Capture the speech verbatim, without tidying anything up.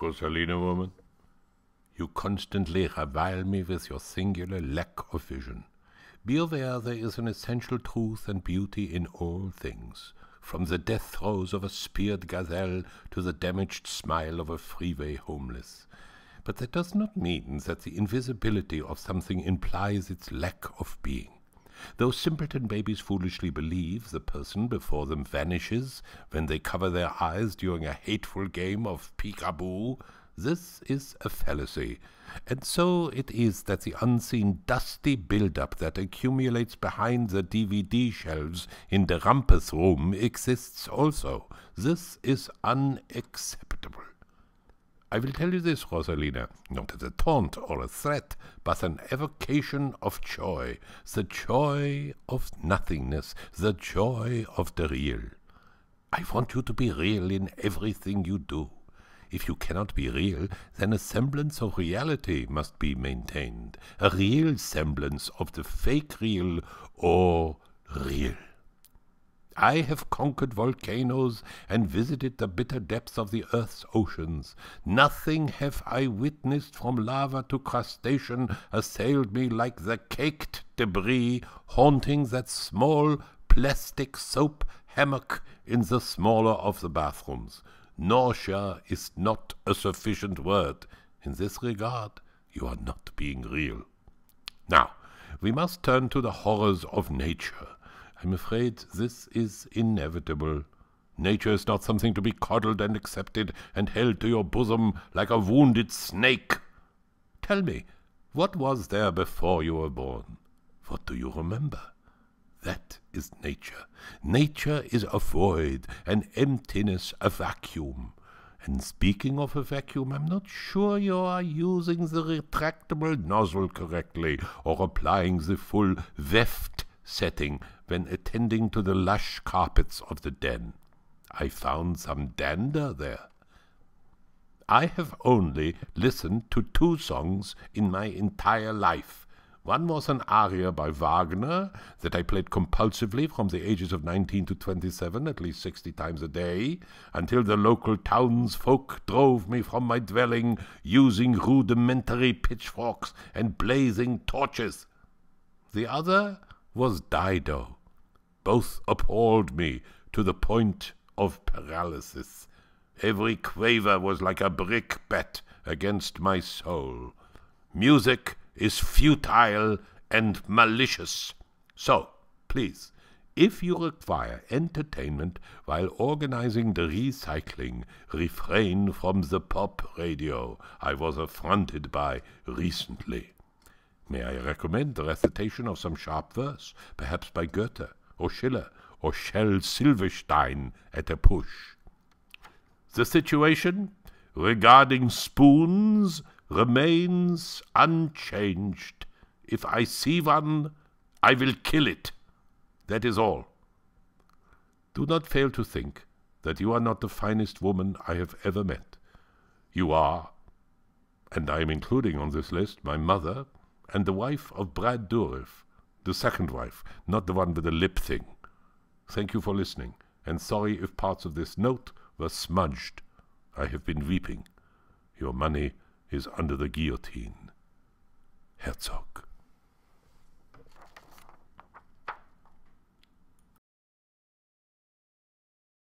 Rosalina woman, you constantly revile me with your singular lack of vision. Be aware there is an essential truth and beauty in all things, from the death throes of a speared gazelle to the damaged smile of a freeway homeless. But that does not mean that the invisibility of something implies its lack of being. Though simpleton babies foolishly believe the person before them vanishes when they cover their eyes during a hateful game of peekaboo, this is a fallacy, and so it is that the unseen dusty build-up that accumulates behind the D V D shelves in the Rumpus room exists also. This is unacceptable. I will tell you this, Rosalina, not as a taunt or a threat, but an evocation of joy, the joy of nothingness, the joy of the real. I want you to be real in everything you do. If you cannot be real, then a semblance of reality must be maintained, a real semblance of the fake real or real. I have conquered volcanoes and visited the bitter depths of the earth's oceans. Nothing have I witnessed from lava to crustacean assailed me like the caked debris haunting that small plastic soap hammock in the smaller of the bathrooms. Nausea is not a sufficient word. In this regard, you are not being real. Now, we must turn to the horrors of nature. I'm afraid this is inevitable. Nature is not something to be coddled and accepted and held to your bosom like a wounded snake. Tell me, what was there before you were born? What do you remember? That is nature. Nature is a void, an emptiness, a vacuum. And speaking of a vacuum, I'm not sure you are using the retractable nozzle correctly or applying the full weft setting when attending to the lush carpets of the den. I found some dander there. I have only listened to two songs in my entire life. One was an aria by Wagner that I played compulsively from the ages of nineteen to twenty-seven, at least sixty times a day, until the local townsfolk drove me from my dwelling using rudimentary pitchforks and blazing torches. The other was Dido. Both appalled me to the point of paralysis. Every quaver was like a brickbat against my soul. Music is futile and malicious. So, please, if you require entertainment while organizing the recycling, refrain from the pop radio I was affronted by recently. May I recommend the recitation of some sharp verse, perhaps by Goethe, or Schiller, or Shel Silverstein at a push? The situation regarding spoons remains unchanged. If I see one, I will kill it. That is all. Do not fail to think that you are not the finest woman I have ever met. You are, and I am including on this list my mother and the wife of Brad Dourif, the second wife, not the one with the lip thing. Thank you for listening, and sorry if parts of this note were smudged. I have been weeping. Your money is under the guillotine. Herzog.